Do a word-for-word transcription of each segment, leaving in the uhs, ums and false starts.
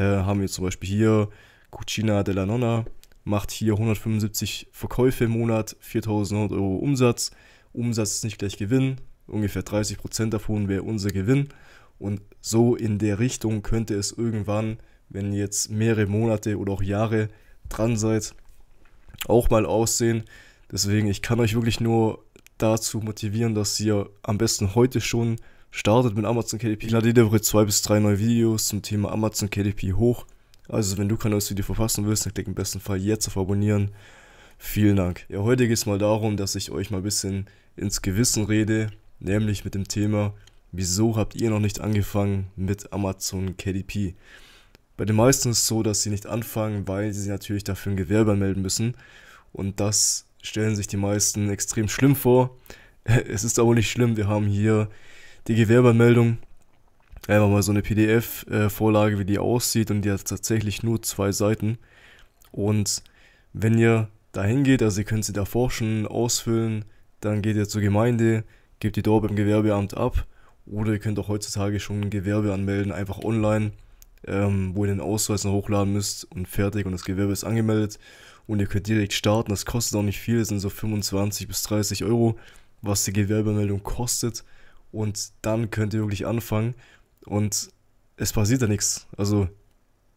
äh, haben wir zum Beispiel hier Cucina della Nonna, macht hier hundertfünfundsiebzig Verkäufe im Monat, viertausendneunhundert Euro Umsatz. Umsatz ist nicht gleich Gewinn, ungefähr dreißig Prozent davon wäre unser Gewinn. Und so in der Richtung könnte es irgendwann, wenn ihr jetzt mehrere Monate oder auch Jahre dran seid, auch mal aussehen. Deswegen, ich kann euch wirklich nur dazu motivieren, dass ihr am besten heute schon startet mit Amazon K D P. Ich lade jede Woche zwei bis drei neue Videos zum Thema Amazon K D P hoch. Also wenn du kein neues Video verpassen willst, dann klick im besten Fall jetzt auf Abonnieren. Vielen Dank. Ja, heute geht es mal darum, dass ich euch mal ein bisschen ins Gewissen rede, nämlich mit dem Thema, wieso habt ihr noch nicht angefangen mit Amazon K D P? Bei den meisten ist es so, dass sie nicht anfangen, weil sie natürlich dafür ein Gewerbe anmelden müssen. Und das stellen sich die meisten extrem schlimm vor. Es ist aber nicht schlimm, wir haben hier die Gewerbeanmeldung. Einfach mal so eine P D F-Vorlage, wie die aussieht, und die hat tatsächlich nur zwei Seiten. Und wenn ihr dahin geht, also ihr könnt sie da forschen, ausfüllen, dann geht ihr zur Gemeinde, gebt die dort beim Gewerbeamt ab, oder ihr könnt auch heutzutage schon ein Gewerbe anmelden, einfach online, ähm, wo ihr den Ausweis noch hochladen müsst und fertig, und das Gewerbe ist angemeldet und ihr könnt direkt starten. Das kostet auch nicht viel, das sind so fünfundzwanzig bis dreißig Euro, was die Gewerbeanmeldung kostet, und dann könnt ihr wirklich anfangen. Und es passiert ja nichts. Also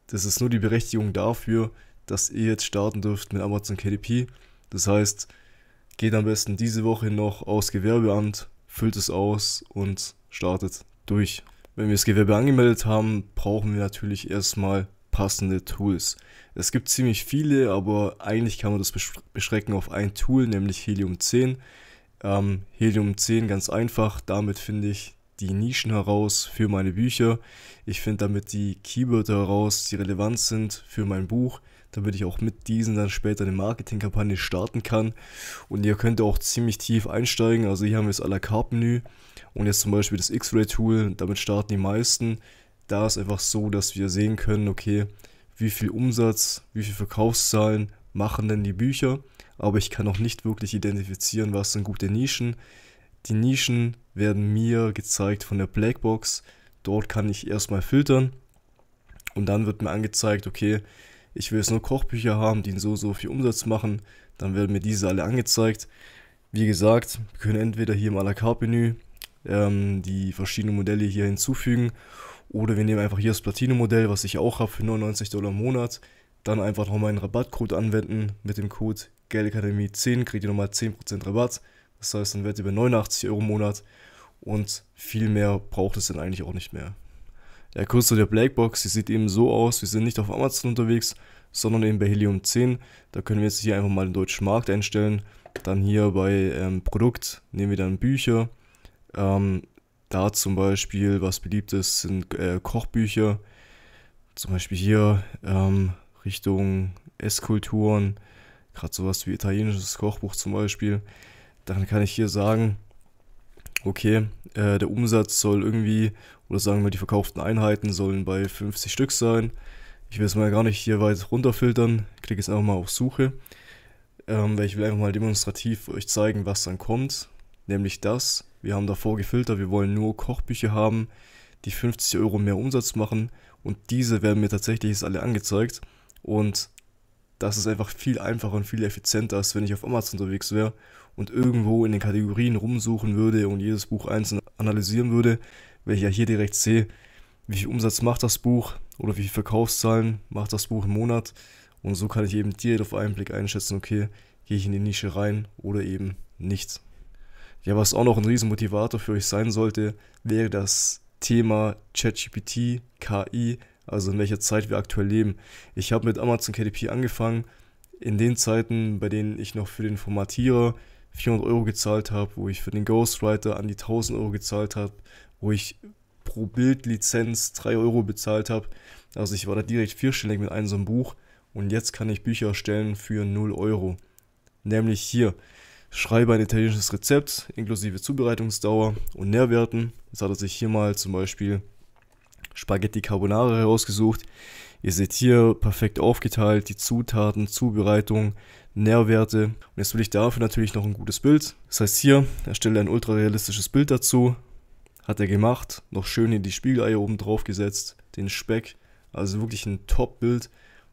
das ist nur die Berechtigung dafür, dass ihr jetzt starten dürft mit Amazon K D P. Das heißt, geht am besten diese Woche noch aufs Gewerbeamt, füllt es aus und startet durch. Wenn wir das Gewerbe angemeldet haben, brauchen wir natürlich erstmal passende Tools. Es gibt ziemlich viele, aber eigentlich kann man das beschränken auf ein Tool, nämlich Helium zehn. Ähm, Helium zehn ganz einfach, damit finde ich die Nischen heraus für meine Bücher. Ich finde damit die Keywörter heraus, die relevant sind für mein Buch, damit ich auch mit diesen dann später eine Marketingkampagne starten kann. Und ihr könnt auch ziemlich tief einsteigen. Also hier haben wir das à la carte Menü und jetzt zum Beispiel das X-Ray-Tool. Damit starten die meisten. Da ist einfach so, dass wir sehen können, okay, wie viel Umsatz, wie viel Verkaufszahlen machen denn die Bücher. Aber ich kann auch nicht wirklich identifizieren, was sind gute Nischen. Die Nischen werden mir gezeigt von der Blackbox. Dort kann ich erstmal filtern und dann wird mir angezeigt, okay, ich will jetzt nur Kochbücher haben, die so so viel Umsatz machen. Dann werden mir diese alle angezeigt. Wie gesagt, wir können entweder hier im à la carte Menü ähm, die verschiedenen Modelle hier hinzufügen oder wir nehmen einfach hier das Platinum-Modell, was ich auch habe für neunundneunzig Dollar im Monat. Dann einfach nochmal einen Rabattcode anwenden. Mit dem Code Geldakademie zehn kriegt ihr nochmal zehn Prozent Rabatt. Das heißt, dann werdet ihr bei neunundachtzig Euro im Monat, und viel mehr braucht es dann eigentlich auch nicht mehr. Ja, kurz zu der Blackbox, die sieht eben so aus. Wir sind nicht auf Amazon unterwegs, sondern eben bei Helium zehn. Da können wir jetzt hier einfach mal den deutschen Markt einstellen. Dann hier bei ähm, Produkt nehmen wir dann Bücher. Ähm, da zum Beispiel, was beliebt ist, sind äh, Kochbücher. Zum Beispiel hier ähm, Richtung Esskulturen, gerade sowas wie italienisches Kochbuch zum Beispiel. Dann kann ich hier sagen, okay, äh, der Umsatz soll irgendwie, oder sagen wir, die verkauften Einheiten sollen bei fünfzig Stück sein. Ich will es mal gar nicht hier weit runterfiltern, klicke jetzt einfach mal auf Suche, ähm, weil ich will einfach mal demonstrativ euch zeigen, was dann kommt, nämlich das. Wir haben davor gefiltert, wir wollen nur Kochbücher haben, die fünfzig Euro mehr Umsatz machen, und diese werden mir tatsächlich jetzt alle angezeigt, und das ist einfach viel einfacher und viel effizienter, als wenn ich auf Amazon unterwegs wäre und irgendwo in den Kategorien rumsuchen würde und jedes Buch einzeln analysieren würde, weil ich ja hier direkt sehe, wie viel Umsatz macht das Buch oder wie viel Verkaufszahlen macht das Buch im Monat, und so kann ich eben direkt auf einen Blick einschätzen, okay, gehe ich in die Nische rein oder eben nicht. Ja, was auch noch ein riesen Motivator für euch sein sollte, wäre das Thema ChatGPT, K I, also in welcher Zeit wir aktuell leben. Ich habe mit Amazon K D P angefangen, in den Zeiten, bei denen ich noch für den Formatierer vierhundert Euro gezahlt habe, wo ich für den Ghostwriter an die tausend Euro gezahlt habe, wo ich pro Bildlizenz drei Euro bezahlt habe. Also ich war da direkt vierstellig mit einem so einem Buch, und jetzt kann ich Bücher erstellen für null Euro. Nämlich hier, schreibe ein italienisches Rezept inklusive Zubereitungsdauer und Nährwerten. Jetzt hat er sich hier mal zum Beispiel Spaghetti Carbonara herausgesucht. Ihr seht hier perfekt aufgeteilt die Zutaten, Zubereitung, Nährwerte. Und jetzt will ich dafür natürlich noch ein gutes Bild. Das heißt hier, erstelle ein ultrarealistisches Bild dazu. Hat er gemacht. Noch schön hier die Spiegeleier oben drauf gesetzt, den Speck, Also wirklich ein Top-Bild.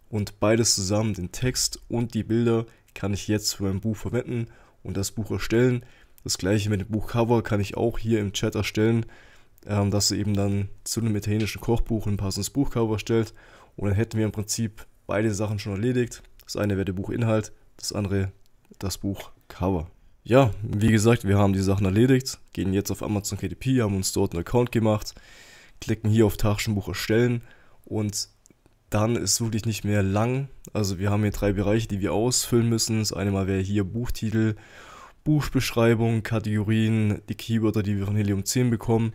Und beides zusammen, den Text und die Bilder, kann ich jetzt für ein Buch verwenden und das Buch erstellen. Das gleiche mit dem Buchcover kann ich auch hier im Chat erstellen, ähm, dass ihr eben dann zu einem italienischen Kochbuch ein passendes Buchcover erstellt. Und dann hätten wir im Prinzip beide Sachen schon erledigt. Das eine wäre der Buchinhalt, das andere das Buchcover. Ja, wie gesagt, wir haben die Sachen erledigt, gehen jetzt auf Amazon K D P, haben uns dort einen Account gemacht, klicken hier auf Taschenbuch erstellen und dann ist wirklich nicht mehr lang. Also wir haben hier drei Bereiche, die wir ausfüllen müssen. Das eine Mal wäre hier Buchtitel, Buchbeschreibung, Kategorien, die Keywörter, die wir von Helium zehn bekommen.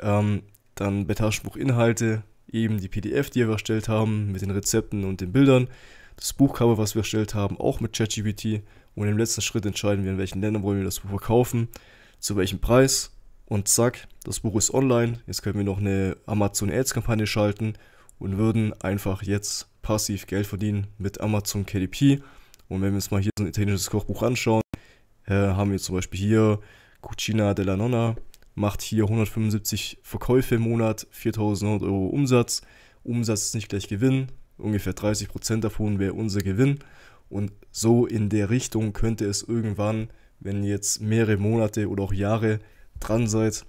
Ähm, dann bei Taschenbuchinhalte eben die P D F, die wir erstellt haben mit den Rezepten und den Bildern. Das Buchcover, was wir erstellt haben, auch mit ChatGPT. Und im letzten Schritt entscheiden wir, in welchen Ländern wollen wir das Buch verkaufen, zu welchem Preis. Und zack, das Buch ist online. Jetzt können wir noch eine Amazon Ads Kampagne schalten und würden einfach jetzt passiv Geld verdienen mit Amazon K D P. Und wenn wir uns mal hier so ein italienisches Kochbuch anschauen, äh, haben wir zum Beispiel hier Cucina della Nonna, macht hier hundertfünfundsiebzig Verkäufe im Monat, viertausendneunhundert Euro Umsatz. Umsatz ist nicht gleich Gewinn, ungefähr dreißig Prozent davon wäre unser Gewinn. Und so in der Richtung könnte es irgendwann, wenn ihr jetzt mehrere Monate oder auch Jahre dran seid,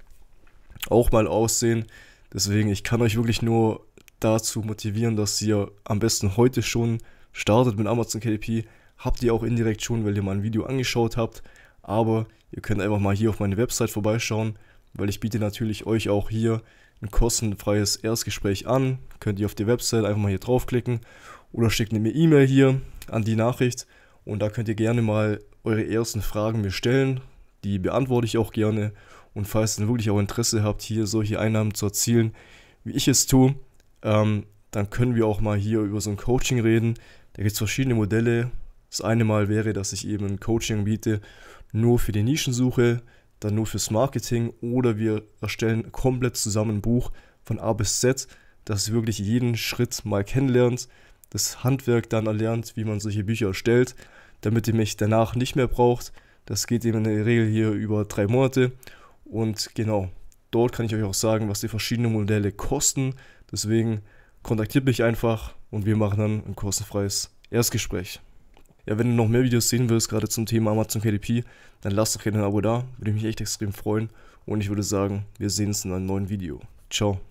auch mal aussehen. Deswegen, ich kann euch wirklich nur dazu motivieren, dass ihr am besten heute schon startet mit Amazon K D P. Habt ihr auch indirekt schon, weil ihr mal ein Video angeschaut habt, aber ihr könnt einfach mal hier auf meine Website vorbeischauen, weil ich biete natürlich euch auch hier ein kostenfreies Erstgespräch an. Könnt ihr auf die Website einfach mal hier draufklicken oder schickt mir eine E-Mail hier an die Nachricht und da könnt ihr gerne mal eure ersten Fragen mir stellen, die beantworte ich auch gerne. Und falls ihr wirklich auch Interesse habt, hier solche Einnahmen zu erzielen, wie ich es tue, Ähm, dann können wir auch mal hier über so ein Coaching reden. Da gibt es verschiedene Modelle. Das eine Mal wäre, dass ich eben ein Coaching biete, nur für die Nischensuche, dann nur fürs Marketing, oder wir erstellen komplett zusammen ein Buch von A bis Z, dass ihr wirklich jeden Schritt mal kennenlernt, das Handwerk dann erlernt, wie man solche Bücher erstellt, damit ihr mich danach nicht mehr braucht. Das geht eben in der Regel hier über drei Monate und genau. Dort kann ich euch auch sagen, was die verschiedenen Modelle kosten. Deswegen kontaktiert mich einfach und wir machen dann ein kostenfreies Erstgespräch. Ja, wenn du noch mehr Videos sehen willst, gerade zum Thema Amazon K D P, dann lass doch gerne ein Abo da. Würde mich echt extrem freuen. Und ich würde sagen, wir sehen uns in einem neuen Video. Ciao.